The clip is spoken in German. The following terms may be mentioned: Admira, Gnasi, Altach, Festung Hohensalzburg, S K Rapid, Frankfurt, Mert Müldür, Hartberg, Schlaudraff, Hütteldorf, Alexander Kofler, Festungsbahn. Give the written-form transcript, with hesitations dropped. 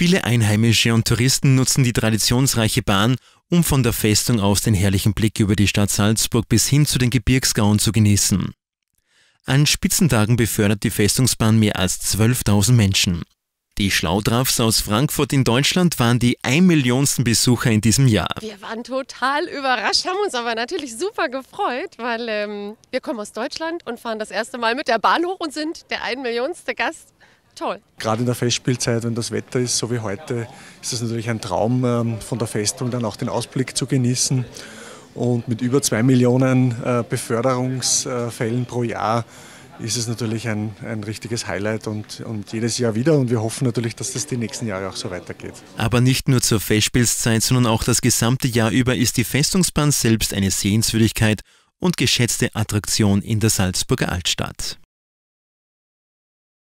Viele Einheimische und Touristen nutzen die traditionsreiche Bahn, um von der Festung aus den herrlichen Blick über die Stadt Salzburg bis hin zu den Gebirgsgauen zu genießen. An Spitzentagen befördert die Festungsbahn mehr als 12.000 Menschen. Die Schlaudraffs aus Frankfurt in Deutschland waren die 1.000.000. Besucher in diesem Jahr. Wir waren total überrascht, haben uns aber natürlich super gefreut, weil wir kommen aus Deutschland und fahren das erste Mal mit der Bahn hoch und sind der 1.000.000. Gast. Toll. Gerade in der Festspielzeit, wenn das Wetter ist, so wie heute, ist es natürlich ein Traum, von der Festung dann auch den Ausblick zu genießen. Und mit über 2 Millionen Beförderungsfällen pro Jahr ist es natürlich ein richtiges Highlight und jedes Jahr wieder. Und wir hoffen natürlich, dass das die nächsten Jahre auch so weitergeht. Aber nicht nur zur Festspielszeit, sondern auch das gesamte Jahr über ist die Festungsbahn selbst eine Sehenswürdigkeit und geschätzte Attraktion in der Salzburger Altstadt.